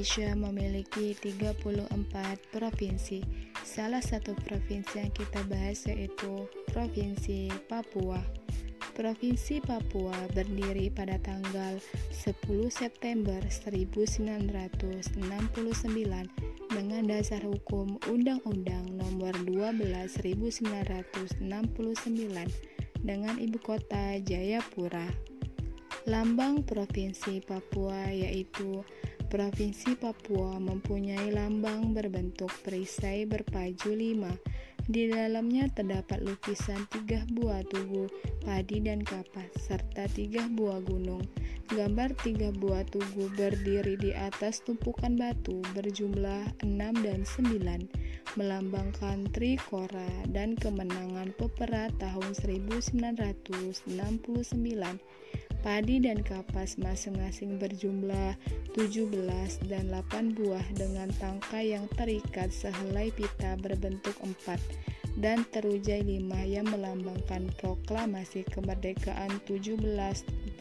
Indonesia memiliki 34 provinsi. Salah satu provinsi yang kita bahas yaitu Provinsi Papua. Provinsi Papua berdiri pada tanggal 10 September 1969 dengan dasar hukum Undang-Undang Nomor 12.969 dengan ibu kota Jayapura. Lambang Provinsi Papua yaitu Provinsi Papua mempunyai lambang berbentuk perisai berpaju 5. Di dalamnya terdapat lukisan 3 buah tugu padi dan kapas serta 3 buah gunung. Gambar 3 buah tugu berdiri di atas tumpukan batu berjumlah 6 dan 9 melambangkan Trikora dan kemenangan Peperat tahun 1969. Padi dan kapas masing-masing berjumlah 17 dan 8 buah dengan tangkai yang terikat sehelai pita berbentuk 4 dan terujai 5 yang melambangkan proklamasi kemerdekaan 1745.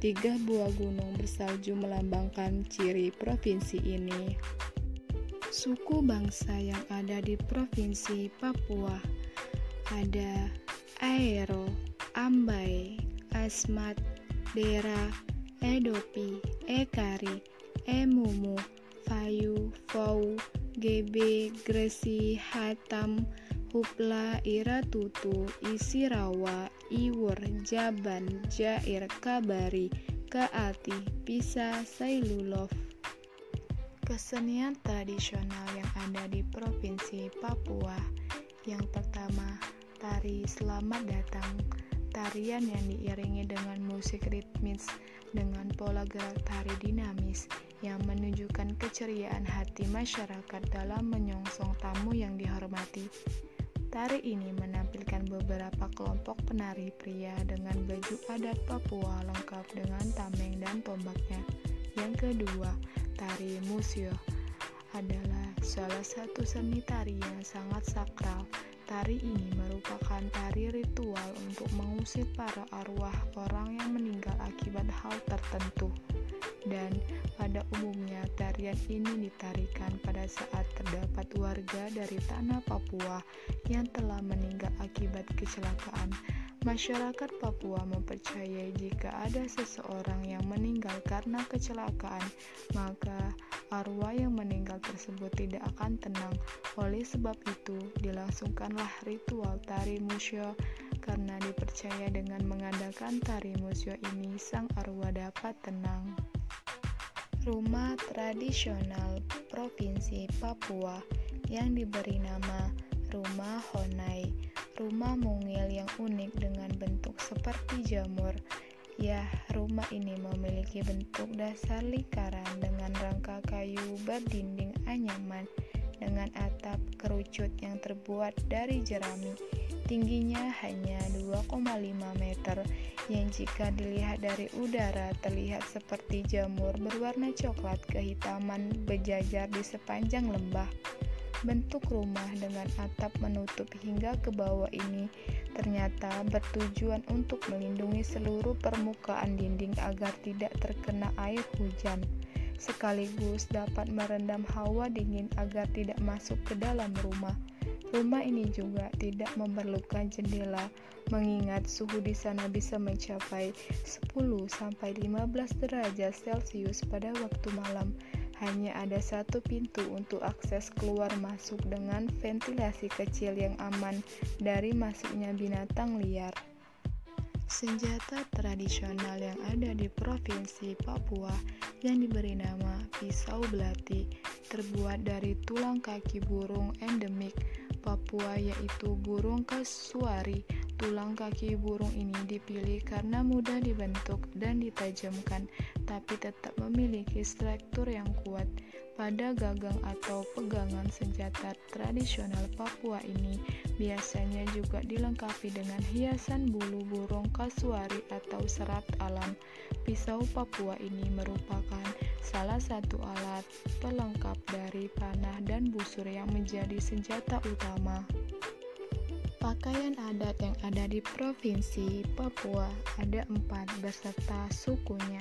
3 buah gunung bersalju melambangkan ciri provinsi ini. Suku bangsa yang ada di Provinsi Papua ada Aero, Ambai, Asmat, Dera, Edopi, Ekari, Emumu, Fayu, Fau, Gebe, Gresi, Hatam, Hupla, Iratutu, Isirawa, Iwur, Jaban, Jair, Kabari, Kaati, Pisa, Sailulov. Kesenian tradisional yang ada di Provinsi Papua yang pertama, Tari Selamat Datang. Tarian yang diiringi dengan musik ritmis dengan pola gerak tari dinamis yang menunjukkan keceriaan hati masyarakat dalam menyongsong tamu yang dihormati. Tari ini menampilkan beberapa kelompok penari pria dengan baju adat Papua lengkap dengan tameng dan tombaknya. Yang kedua, Tari Musyo adalah salah satu seni tari yang sangat sakral. Tari ini merupakan tari ritual untuk mengusir para arwah orang yang meninggal akibat hal tertentu, dan pada umumnya tarian ini ditarikan pada saat terdapat warga dari tanah Papua yang telah meninggal akibat kecelakaan. Masyarakat Papua mempercayai jika ada seseorang yang meninggal karena kecelakaan, maka arwah yang meninggal tersebut tidak akan tenang. Oleh sebab itu, dilangsungkanlah ritual Tari Musyo karena dipercaya dengan mengadakan Tari Musyo ini sang arwah dapat tenang. Rumah tradisional Provinsi Papua yang diberi nama Rumah Honai. Rumah mungil yang unik dengan bentuk seperti jamur. Ya, rumah ini memiliki bentuk dasar lingkaran dengan rangka kayu berdinding anyaman dengan atap kerucut yang terbuat dari jerami. Tingginya hanya 2,5 meter yang jika dilihat dari udara terlihat seperti jamur berwarna coklat kehitaman berjajar di sepanjang lembah. Bentuk rumah dengan atap menutup hingga ke bawah ini ternyata bertujuan untuk melindungi seluruh permukaan dinding agar tidak terkena air hujan, sekaligus dapat merendam hawa dingin agar tidak masuk ke dalam rumah. Rumah ini juga tidak memerlukan jendela, mengingat suhu di sana bisa mencapai 10-15 derajat Celcius pada waktu malam. Hanya ada satu pintu untuk akses keluar masuk dengan ventilasi kecil yang aman dari masuknya binatang liar. Senjata tradisional yang ada di Provinsi Papua yang diberi nama pisau belati terbuat dari tulang kaki burung endemik Papua yaitu burung kasuari. Tulang kaki burung ini dipilih karena mudah dibentuk dan ditajamkan, tapi tetap memiliki struktur yang kuat. Pada gagang atau pegangan senjata tradisional Papua ini biasanya juga dilengkapi dengan hiasan bulu burung kasuari atau serat alam. Pisau Papua ini merupakan salah satu alat pelengkap dari panah dan busur yang menjadi senjata utama. Pakaian adat yang ada di Provinsi Papua ada 4 beserta sukunya.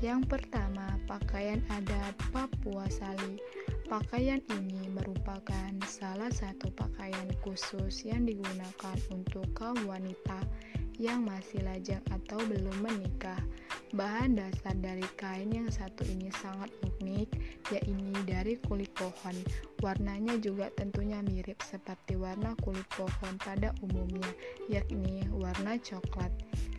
Yang pertama, pakaian adat Papua Sali. Pakaian ini merupakan salah satu pakaian khusus yang digunakan untuk kaum wanita yang masih lajang atau belum menikah. Bahan dasar dari kain yang satu ini sangat unik, yaitu dari kulit pohon. Warnanya juga tentunya mirip seperti warna kulit pohon pada umumnya, yakni warna coklat.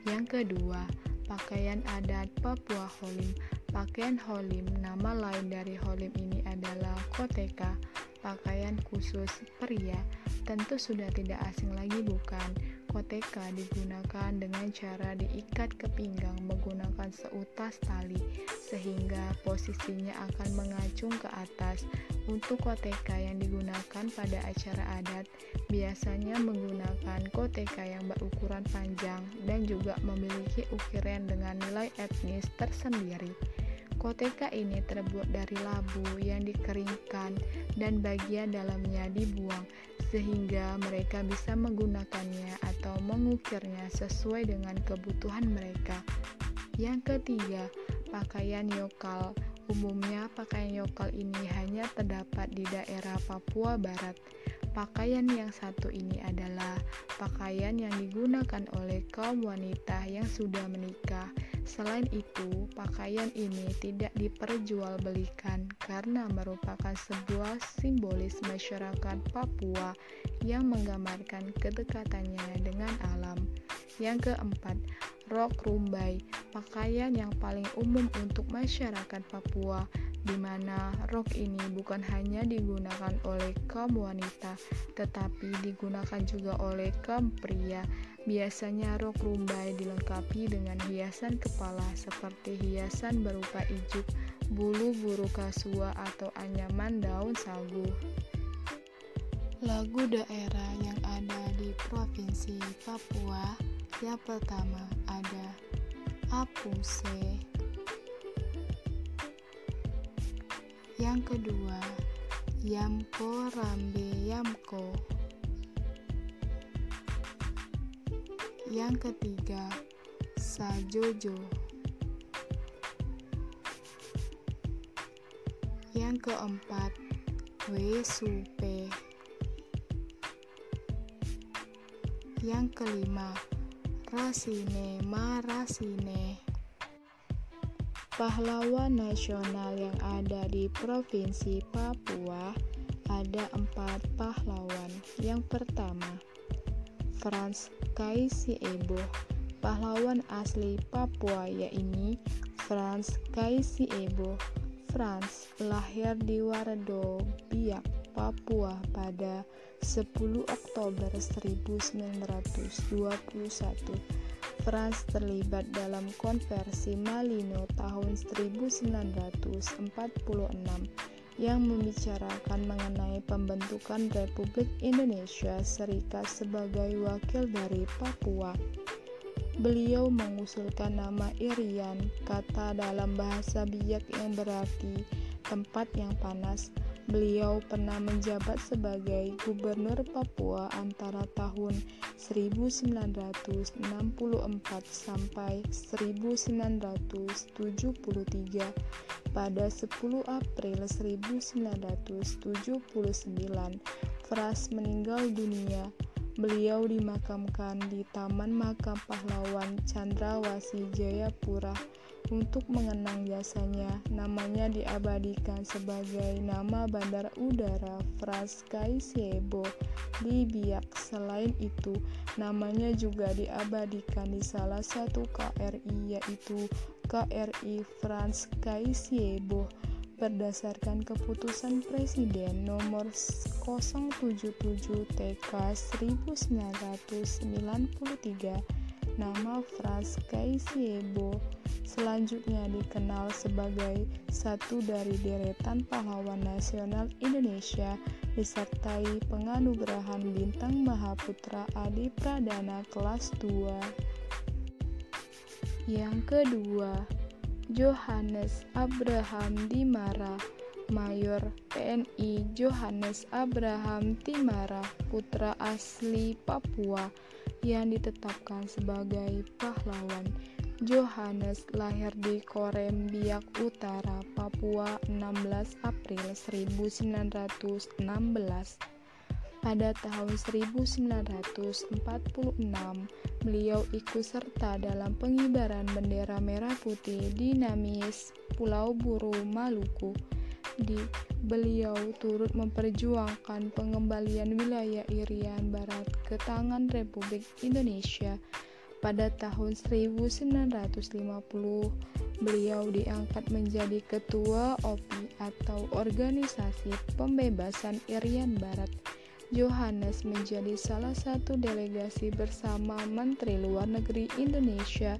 Yang kedua, pakaian adat Papua Holim. Pakaian Holim, nama lain dari Holim ini adalah Koteka, pakaian khusus pria. Tentu sudah tidak asing lagi, bukan? Koteka digunakan dengan cara diikat ke pinggang menggunakan seutas tali sehingga posisinya akan mengacung ke atas. Untuk koteka yang digunakan pada acara adat biasanya menggunakan koteka yang berukuran panjang dan juga memiliki ukiran dengan nilai etnis tersendiri. Koteka ini terbuat dari labu yang dikeringkan dan bagian dalamnya dibuang, sehingga mereka bisa menggunakannya atau mengukirnya sesuai dengan kebutuhan mereka. Yang ketiga, pakaian yokal. Umumnya pakaian yokal ini hanya terdapat di daerah Papua Barat. Pakaian yang satu ini adalah pakaian yang digunakan oleh kaum wanita yang sudah menikah. Selain itu, pakaian ini tidak diperjualbelikan karena merupakan sebuah simbolis masyarakat Papua yang menggambarkan kedekatannya dengan alam. Yang keempat, rok rumbai, pakaian yang paling umum untuk masyarakat Papua, di mana rok ini bukan hanya digunakan oleh kaum wanita, tetapi digunakan juga oleh kaum pria. Biasanya rok rumbai dilengkapi dengan hiasan kepala seperti hiasan berupa ijuk, bulu buru kasua atau anyaman daun sagu. Lagu daerah yang ada di Provinsi Papua, yang pertama ada Apuse, yang kedua Yamko Rambe Yamko, yang ketiga Sajojo, yang keempat Wesupe, yang kelima Rasine marasine. Pahlawan nasional yang ada di Provinsi Papua ada 4 pahlawan. Yang pertama, Frans Kaisiepo, pahlawan asli Papua, yaitu Frans Kaisiepo. Frans lahir di Waredo, Biak, Papua pada 10 Oktober 1921. Frans terlibat dalam konversi Malino tahun 1946 yang membicarakan mengenai pembentukan Republik Indonesia Serikat sebagai wakil dari Papua. Beliau mengusulkan nama Irian, kata dalam bahasa Biak yang berarti tempat yang panas. Beliau pernah menjabat sebagai Gubernur Papua antara tahun 1964 sampai 1973. Pada 10 April 1979, Frans meninggal dunia. Beliau dimakamkan di Taman Makam Pahlawan Chandrawasih, Jayapura. Untuk mengenang jasanya, namanya diabadikan sebagai nama Bandar Udara Frans Kaisiepo di Biak. Selain itu, namanya juga diabadikan di salah satu KRI, yaitu KRI Frans Kaisiepo. Berdasarkan keputusan Presiden nomor 077 TK 1993, nama Frans Kaisiepo selanjutnya dikenal sebagai satu dari deretan pahlawan nasional Indonesia, disertai penganugerahan Bintang Mahaputra Adi Pradana kelas 2. Yang kedua, Johannes Abraham Dimara, Mayor TNI Johannes Abraham Dimara, putra asli Papua yang ditetapkan sebagai pahlawan. Johannes lahir di Korembiak Utara, Papua 16 April 1916. Pada tahun 1946, beliau ikut serta dalam pengibaran bendera merah putih dinamis Pulau Buru, Maluku. Beliau turut memperjuangkan pengembalian wilayah Irian Barat ke tangan Republik Indonesia. Pada tahun 1950, beliau diangkat menjadi Ketua OPI atau Organisasi Pembebasan Irian Barat. Johannes menjadi salah satu delegasi bersama Menteri Luar Negeri Indonesia.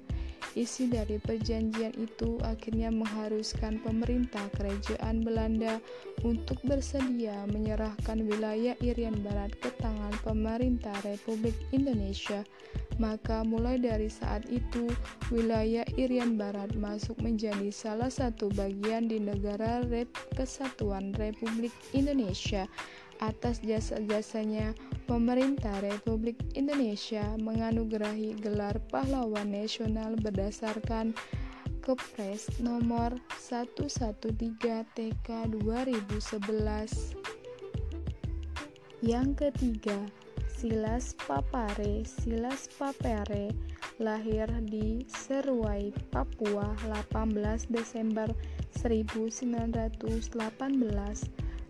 Isi dari perjanjian itu akhirnya mengharuskan pemerintah kerajaan Belanda untuk bersedia menyerahkan wilayah Irian Barat ke tangan pemerintah Republik Indonesia. Maka mulai dari saat itu, wilayah Irian Barat masuk menjadi salah satu bagian di negara Kesatuan Republik Indonesia. Atas jasa-jasanya, pemerintah Republik Indonesia menganugerahi gelar pahlawan nasional berdasarkan Kepres nomor 113 TK 2011. Yang ketiga, Silas Papare lahir di Seruai, Papua 18 Desember 1918.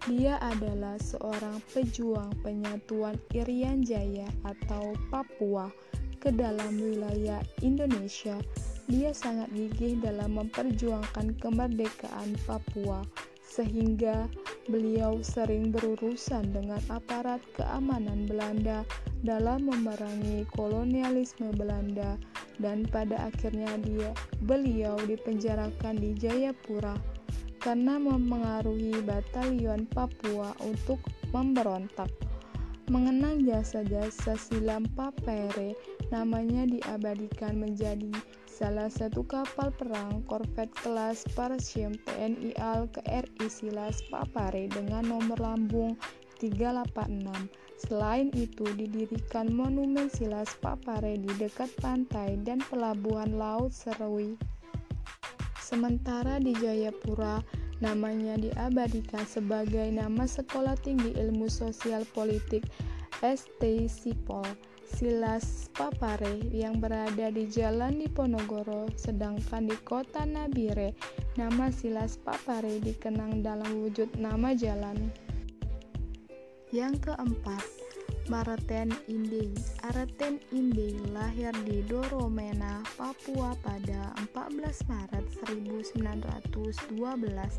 Dia adalah seorang pejuang penyatuan Irian Jaya atau Papua ke dalam wilayah Indonesia. Dia sangat gigih dalam memperjuangkan kemerdekaan Papua, sehingga beliau sering berurusan dengan aparat keamanan Belanda dalam memerangi kolonialisme Belanda, dan pada akhirnya beliau dipenjarakan di Jayapura karena memengaruhi batalion Papua untuk memberontak. Mengenang jasa-jasa Silas Papare, namanya diabadikan menjadi salah satu kapal perang korvet kelas Parsium TNI AL KRI Silas Papare dengan nomor lambung 386. Selain itu, didirikan monumen Silas Papare di dekat pantai dan pelabuhan laut Seruai. Sementara di Jayapura, namanya diabadikan sebagai nama Sekolah Tinggi Ilmu Sosial Politik ST Sipol. Silas Papare yang berada di Jalan Diponegoro, sedangkan di kota Nabire, nama Silas Papare dikenang dalam wujud nama jalan. Yang keempat, Araten Indi lahir di Doromena, Papua pada 14 Maret 1912.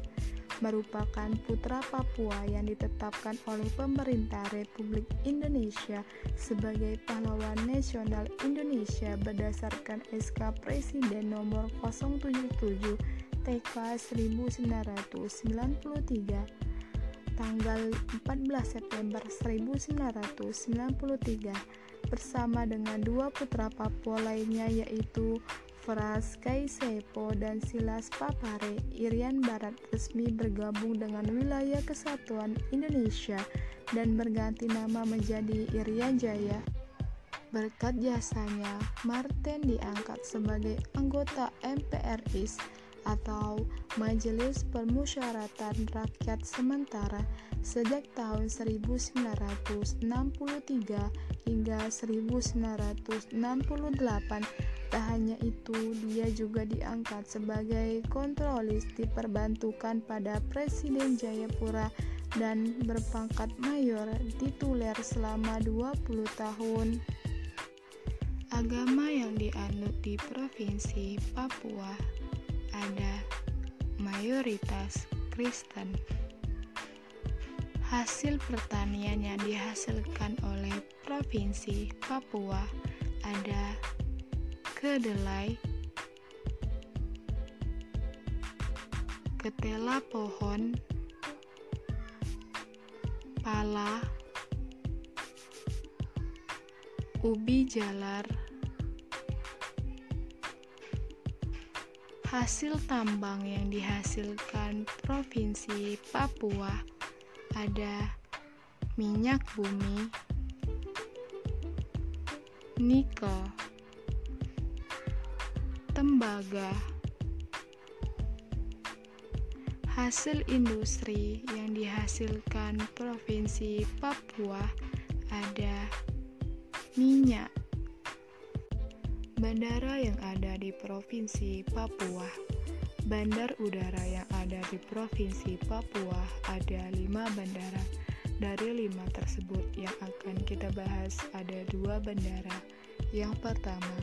Merupakan putra Papua yang ditetapkan oleh pemerintah Republik Indonesia sebagai pahlawan nasional Indonesia berdasarkan SK Presiden nomor 077 TK 1993 tanggal 14 September 1993 bersama dengan dua putra Papua lainnya, yaitu Frans Kaisiepo dan Silas Papare. Irian Barat resmi bergabung dengan wilayah Kesatuan Indonesia dan berganti nama menjadi Irian Jaya. Berkat jasanya, Martin diangkat sebagai anggota MPRS atau Majelis Permusyawaratan Rakyat Sementara sejak tahun 1963 hingga 1968. Tak hanya itu, dia juga diangkat sebagai kontrolis diperbantukan pada Presiden Jayapura dan berpangkat mayor tituler selama 20 tahun. Agama yang dianut di Provinsi Papua ada mayoritas Kristen. Hasil pertanian yang dihasilkan oleh Provinsi Papua ada kedelai, ketela pohon, pala, ubi jalar, hasil tambang yang dihasilkan Provinsi Papua ada minyak bumi, nikel, tembaga. Hasil industri yang dihasilkan Provinsi Papua ada minyak. Bandara yang ada di Provinsi Papua. Bandar udara yang ada di Provinsi Papua ada 5 bandara. Dari 5 tersebut yang akan kita bahas ada 2 bandara. Yang pertama,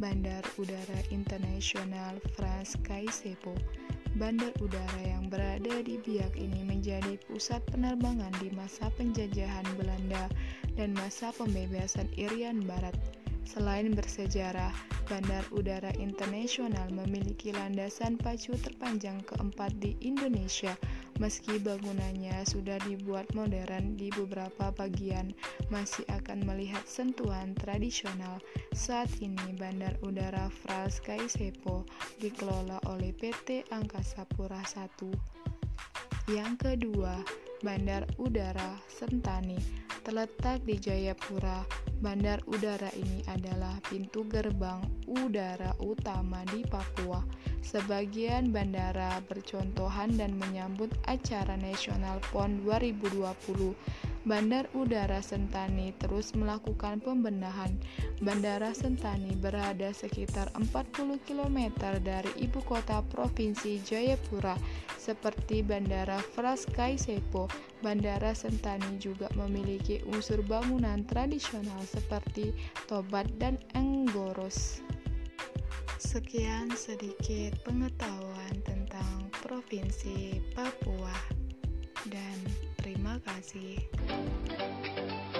Bandar Udara Internasional Frans Kaisiepo. Bandar udara yang berada di Biak ini menjadi pusat penerbangan di masa penjajahan Belanda dan masa pembebasan Irian Barat. Selain bersejarah, Bandar Udara Internasional memiliki landasan pacu terpanjang keempat di Indonesia, meski bangunannya sudah dibuat modern di beberapa bagian, masih akan melihat sentuhan tradisional. Saat ini Bandar Udara Frans Kaisiepo dikelola oleh PT Angkasa Pura I. Yang kedua, Bandar Udara Sentani. Terletak di Jayapura, bandar udara ini adalah pintu gerbang udara utama di Papua. Sebagian bandara bercontohan dan menyambut acara nasional PON 2020. Bandar Udara Sentani terus melakukan pembenahan. Bandara Sentani berada sekitar 40 km dari ibu kota Provinsi Jayapura. Seperti Bandara Frans Kaisiepo, Bandara Sentani juga memiliki unsur bangunan tradisional seperti Tobat dan Enggoros. Sekian sedikit pengetahuan tentang Provinsi Papua dan terima kasih.